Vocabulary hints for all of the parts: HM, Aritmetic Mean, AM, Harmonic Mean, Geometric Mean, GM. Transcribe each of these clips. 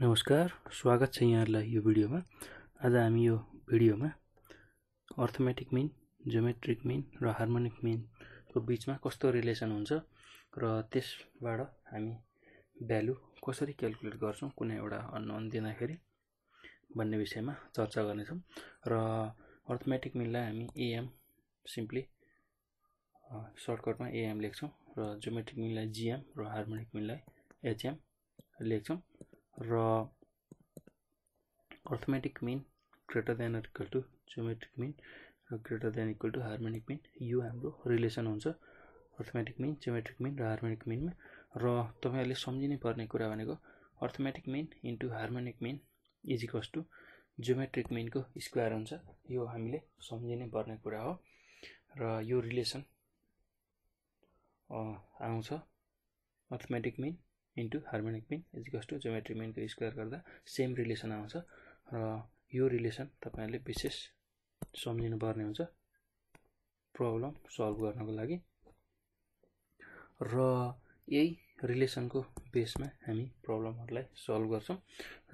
नमस्कार, स्वागत छ यहाँहरुलाई यो भिडियोमा। आज हामी यो भिडियोमा अर्थमेटिक मीन, ज्योमेट्रिक मीन र हार्मोनिक मीन को बीचमा कस्तो रिलेसन हुन्छ र त्यसबाट हामी भ्यालु कसरी क्याल्कुलेट गर्छौं कुनै एउटा अननोन दिँदाखेरि भन्ने विषयमा चर्चा गर्ने छौं। र अर्थमेटिक मीनलाई हामी एएम सिम्पली सर्टकटमा एएम लेख्छौं र ज्योमेट्रिक मीनलाई जीएम र हार्मोनिक मीनलाई एचएम लेख्छौं। र arithmetic mean greater than or equal to geometric mean र greater than equal to harmonic mean, यो हाम्रो रिलेसन हुन्छ अर्थमेटिक मीन, ज्योमेट्रिक मीन र हार्मोनिक मिनमा। र तपाईहरुले सम्झिनै पर्ने कुरा भनेको arithmetic mean into harmonic mean is equals to geometric मीनको स्क्वायर हुन्छ। यो हामीले सम्झिनै पर्ने कुरा हो र यो रिलेसन आउँछ arithmetic mean into harmonic mean is equals to geometric mean को स्क्वायर गर्दा सेम रिलेसन आउँछ र यो रिलेसन तपाईहरुले विशेष सम्झिनु पर्ने हुन्छ प्रब्लम सल्भ गर्नको लागि। र यही रिलेसनको बेसमा हामी प्रब्लमहरुलाई सल्भ गर्छौं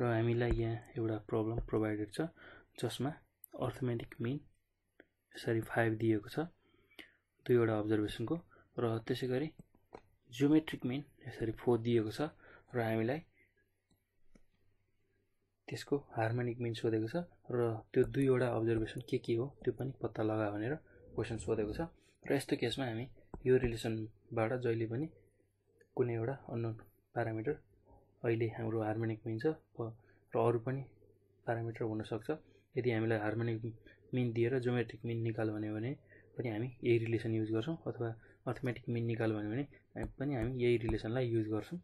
र हामीलाई यहाँ एउटा प्रब्लम प्रोवाइडेड छ जसमा अर्थमेटिक मीन यसरी 5 दिएको छ दुईवटा अब्जर्भेसनको र त्यसैगरी ज्योमेट्रिक मीन यसरी 4 दिएको छ र हामीलाई त्यसको हार्मोनिक मीन सोधेको छ र त्यो दुईवटा अब्जर्भेसन के हो त्यो पनि पत्ता लगा भनेर क्वेशन सोधेको छ। र यस्तो केसमा हामी यो रिलेसनबाट जहिले पनि कुनै एउटा अननोन प्यारामिटर, अहिले हाम्रो हार्मोनिक मीन छ र अरु पनि प्यारामिटर हुन सक्छ, यदि हामीलाई हार्मोनिक मीन दिएर ज्योमेट्रिक मीन निकाल्नु भन्यो भने पनि हामी यही रिलेसन युज गर्छौं अथवा अर्थमेटिक मीन निकाल्नु भन्यो भने पनि हामी यही रिलेसनलाई युज गर्छौं।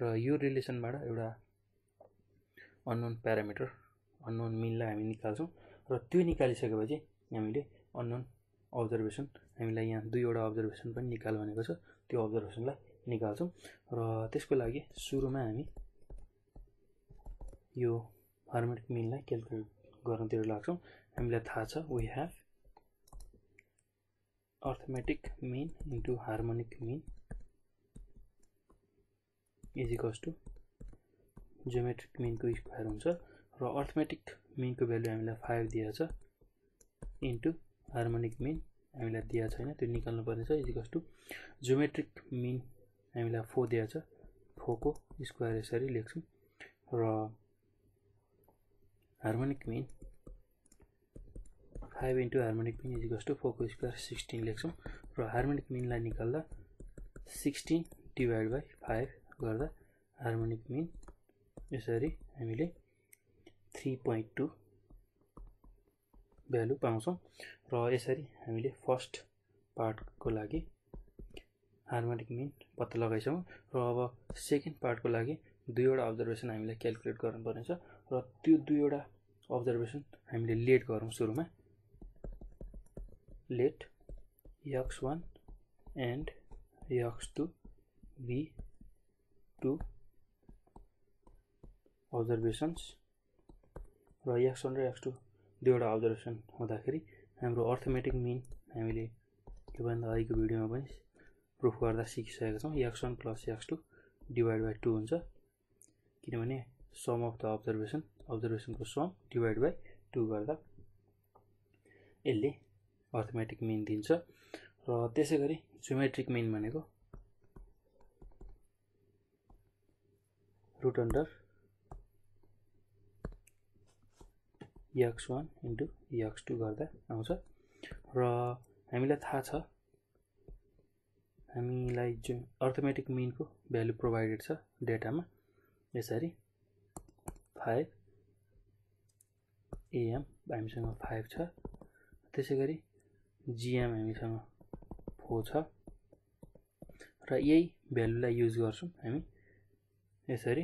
र यो रिलेसनबाट एउटा अननोन प्यारामिटर अननोन मीनलाई हामी निकाल्छौं र त्यो निकालिसकेपछि हामीले अननोन अब्जर्भेसन, हामीलाई यहाँ दुईवटा अब्जर्भेसन पनि निकाल्नु भनेको छ, त्यो अब्जर्भेसनलाई निकाल्छौं। र त्यसको लागि सुरुमा हामी यो हार्मोनिक मीनलाई क्याल्कुलेट गर्नतिर लाग्छौं। हामीलाई थाहा छ we have arithmetic mean into harmonic mean is equals to geometric mean को स्क्वायर हुन्छ र अर्थमेटिक मीन को भ्यालु हामीलाई 5 दिएको छ इन्टु हार्मोनिक मीन हामीलाई दिएको छैन, त्यो निकाल्नु पर्नेछ is equals to geometric mean हामीलाई 4 दिएको छ, 4 को स्क्वायर यसरी लेख्छौं र harmonic mean 5 into harmonic mean is equals to 4 को स्क्वायर 16 लेख्छौं र हार्मोनिक मीनलाई निकाल्दा 16 डिभाइड बाइ 5 गर्दा हार्मोनिक मीन यसरी हामीले 3.2 भ्यालु पाउँछौं। र यसरी हामीले फर्स्ट पार्टको लागि हार्मोनिक मीन पत्ता लगाइसक्यौं र अब सेकेन्ड पार्टको लागि दुईवटा अब्जर्भेसन हामीले क्याल्कुलेट गर्नुपर्नेछ र त्यो दुईवटा अब्जर्भेसन हामीले लेट गरौं। सुरुमा let x1 and x2 be two observations र x1 र x2 दुईवटा अब्जर्भेसन हुँदाखेरि हाम्रो अर्थमेटिक मीन हामीले योभन्दा अघिको भिडियोमा पनि प्रुफ गर्दा सिकिसकेका छौं x1 plus x2 divide by 2 हुन्छ, किनभने सम अफ द अब्जर्भेसन, अब्जर्भेसनको सम डिभाइड बाइ 2 गर्दा यसले अर्थमेटिक मीन दिन्छ। र त्यसैगरी ज्योमेट्रिक मीन भनेको root under x1 into x2 गर्दा आउँछ र हामीलाई थाहा छ हामीलाई जुन अर्थमेटिक मीन को भ्यालु प्रोवाइडेड छ डेटामा यसरी 5 am हामीसँग 5 छ, त्यसैगरी gm हामीसँग 4 छ र यही भ्यालुलाई युज गर्छौं हामी यसरी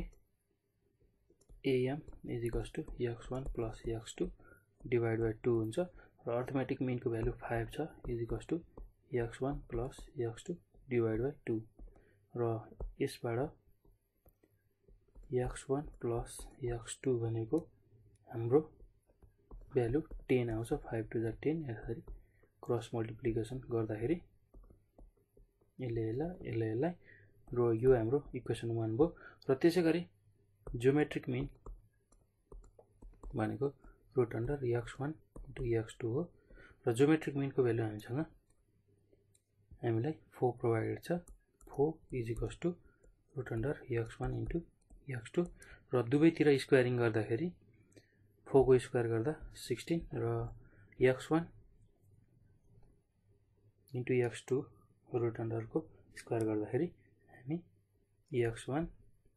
am is equals to x1 plus x2 divide by 2 हुन्छ र अर्थमेटिक मीन को भ्यालु 5 छ is equals to x1 plus x2 divide by 2 र यसबाट x1 प्लस x2 भनेको हाम्रो भ्यालु 10 आउँछ, 5 to the 10 यसरी क्रस मल्टिप्लिकेसन गर्दाखेरि यसले यसलाई र यो हाम्रो इक्वेसन 1 भयो। र त्यसैगरी ज्योमेट्रिक मीन भनेको root under x1 into x2 हो र ज्योमेट्रिक मिनको भ्यालु हामीसँग हामीलाई 4 प्रोवाइडेड छ। 4 is equals to root under x1 into x2 र दुवैतिर स्क्वायरिङ गर्दाखेरि 4 को स्क्वायर गर्दा 16 र x1 into x2 root under को स्क्वायर गर्दाखेरि हामी एक्स1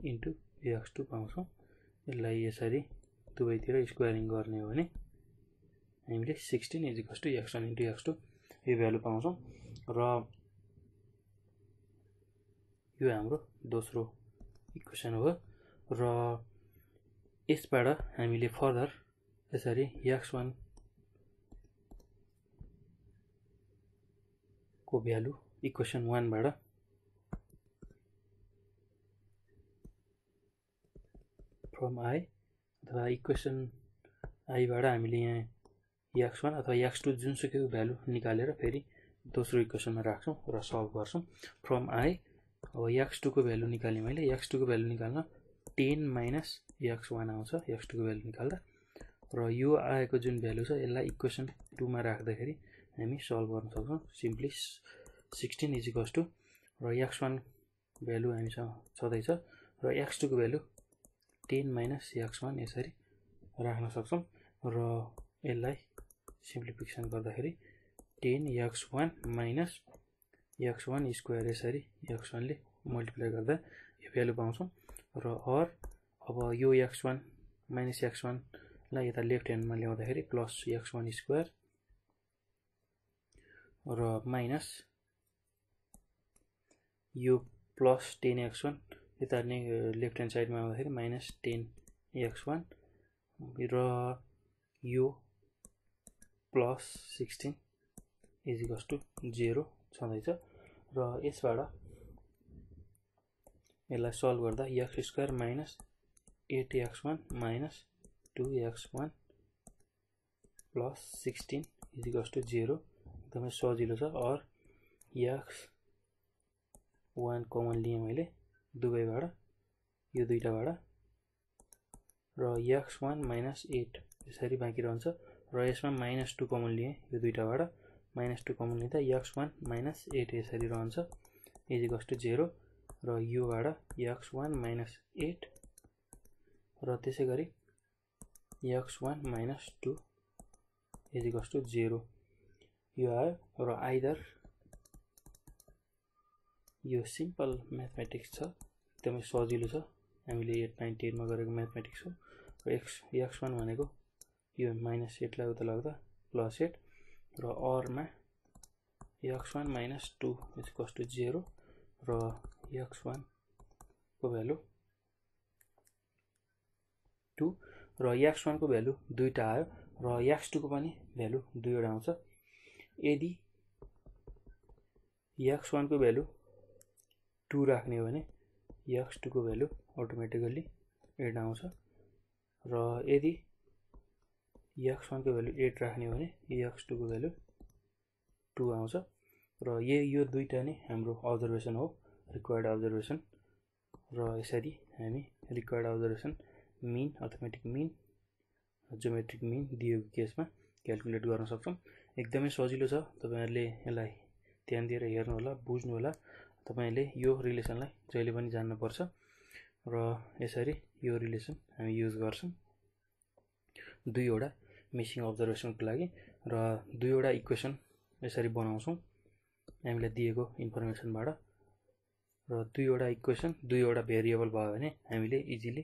इन्टु एक्स2 पाउँछौँ। यसलाई यसरी दुवैतिर स्क्वायरिङ गर्ने हो भने हामीले 16 is equals to x1 into x2 यो भ्यालु पाउँछौँ र यो हाम्रो दोस्रो इक्वेसन हो र यसबाट हामीले फर्दर यसरी एक्स1 को भ्यालु इक्वेसन 1 बाट फ्रम आई अथवा इक्वेसन आई बाट हामीले यहाँ एक्स1 अथवा एक्स2 जुनसुकैको भ्यालु निकालेर फेरि दोस्रो इक्वेसनमा राख्छौं र सल्भ गर्छौं। फ्रम आई अब एक्स2 को भ्यालु निकालेँ मैले एक्स2 को भ्यालु निकाल्न 10 माइनस एक्स1 आउँछ एक्स2 को भ्यालु निकाल्दा र यो आएको जुन भ्यालु छ यसलाई इक्वेसन 2 मा राख्दाखेरि हामी सल्भ गर्न सक्छौं। सिम्पली 16 इज इक्वल्स टु र एक्स1 भ्यालु हामीसँग छदैछ र एक्स2 को भ्यालु 10 माइनस एक्स1 यसरी राख्न सक्छौं र यसलाई सिम्प्लिफिकेसन गर्दाखेरि 10 एक्स1 माइनस एक्स1 स्क्वायर यसरी एक्स1 ले मल्टिप्लाई गर्दा यो भ्यालु पाउँछौं र अर अब यो एक्स1 माइनस एक्स1 लाई यता लेफ्ट ह्यान्डमा ल्याउँदाखेरि प्लस एक्स1 स्क्वायर र माइनस यो प्लस 10 एक्स1 यता लेफ्ट ह्यान्ड साइडमा आउँदाखेरि माइनस 10 एक्स1 र यो प्लस 16 इज इक्वल्स टू 0 छँदैछ र यसबाट यसलाई सल्भ गर्दा x square minus 8 x1 minus 2 x1 plus 16 is equals to 0 एकदमै सजिलो छ। अर एक्स1 कमन लिए मैले दुवैबाट यो दुईटाबाट र एक्स1 माइनस 8 यसरी बाँकी रहन्छ र यसमा माइनस 2 कमन लिए यो दुईटाबाट माइनस 2 कमन लिँदा एक्स1 माइनस 8 यसरी रहन्छ इज इक्वल्स टु 0 र योबाट एक्स1 माइनस 8 र त्यसै गरी x1 minus 2 is equals to 0 यो आयो र आइदर यो सिम्पल म्याथमेटिक्स छ एकदमै सजिलो छ हामीले 8 9 10 मा गरेको म्याथमेटिक्स हो र एक्स1 भनेको यो -8 लाई उता लाग्दा +8 र अर मा x1 - 2 = 0 र x1 को भ्यालु 2 र x1 को भ्यालु दुईटा आयो र x2 को पनि भ्यालु दुईवटा आउँछ। यदि x1 को भ्यालु 2 राख्ने हो भने x2 को भ्यालु अटोमेटिकली 8 आउँछ र यदि x1 को भ्यालु 8 राख्ने हो भने x2 को भ्यालु 2 आउँछ र यो दुईटा नै हाम्रो अब्जर्भेसन हो रिक्वायर्ड अब्जर्भेसन र यसरी हामी required observation mean arithmetic mean geometric mean दिएको केसमा क्याल्कुलेट गर्न सक्छौं। एकदमै सजिलो छ तपाईहरुले यसलाई ध्यान दिएर हेर्नु होला बुझ्नु होला। तपाईले यो रिलेसनलाई जहिले पनि जान्न पर्छ र यसरी यो रिलेसन हामी युज गर्छौं दुईवटा मिसिङ अब्जर्भेसनको लागि र दुईवटा इक्वेसन यसरी बनाउँछौं हामीलाई दिएको इन्फर्मेसनबाट र दुईवटा इक्वेसन दुईवटा भेरिएबल भयो भने हामीले इजिली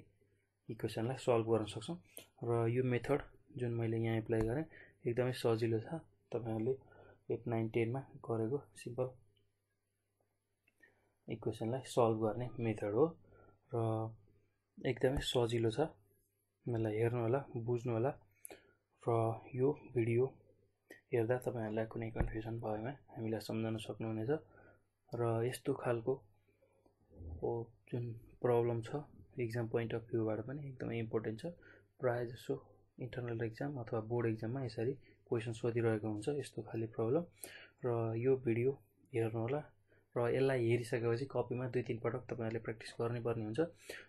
इक्वेसनलाई सल्भ गर्न सक्छौं र यो मेथड जुन मैले यहाँ एप्लाई गरे एकदमै सजिलो छ। तपाईहरुले 8 9 10 मा गरेको सिम्पल इक्वेसनलाई सल्भ गर्ने मेथड हो र एकदमै सजिलो छ। मलाई हेर्नु होला बुझ्नु होला र यो भिडियो हेर्दा तपाईहरुलाई कुनै कन्फ्युजन भएमा हामीलाई सम्झाउन सक्नुहुनेछ र यस्तो खालको जुन प्रब्लम छ एक्जाम पोइन्ट अफ भ्यू बाट पनि एकदमै इम्पोर्टेन्ट छ। प्राय जसो इन्टरनल एक्जाम अथवा बोर्ड एक्जाममा यसरी क्वेशन सोधिरहेको हुन्छ यस्तो खाली प्रब्लम र यो भिडियो हेर्नु होला र यसलाई हेरिसकेपछि कपीमा 2-3 पटक तपाईहरुले प्र्याक्टिस गर्नुपर्ने हुन्छ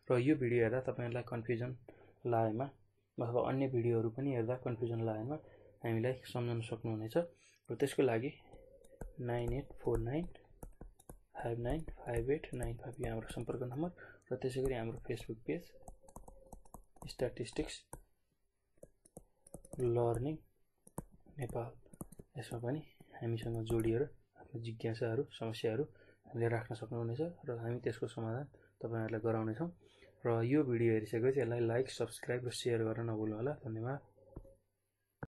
र यो भिडियो हेर्दा तपाईहरुलाई कन्फ्युजन लाएमा अथवा अन्य भिडियोहरू पनि हेर्दा कन्फ्युजन लाएमा हामीलाई सम्झन सक्नुहुनेछ र त्यसको लागि 9849595895 हाम्रो सम्पर्क नम्बर र त्यसैगरी हाम्रो Facebook page statistics learning Nepal यसमा पनि हामीसँग जोडिएर आफ्नो जिज्ञासाहरू समस्याहरू हामीले राख्न सक्नुहुनेछ र हामी त्यसको समाधान तपाईहरुलाई गराउने छौं र यो भिडियो हेरिसकेपछि यसलाई लाइक सब्स्क्राइब र शेयर गर्न नभुल्नु होला धन्यवाद।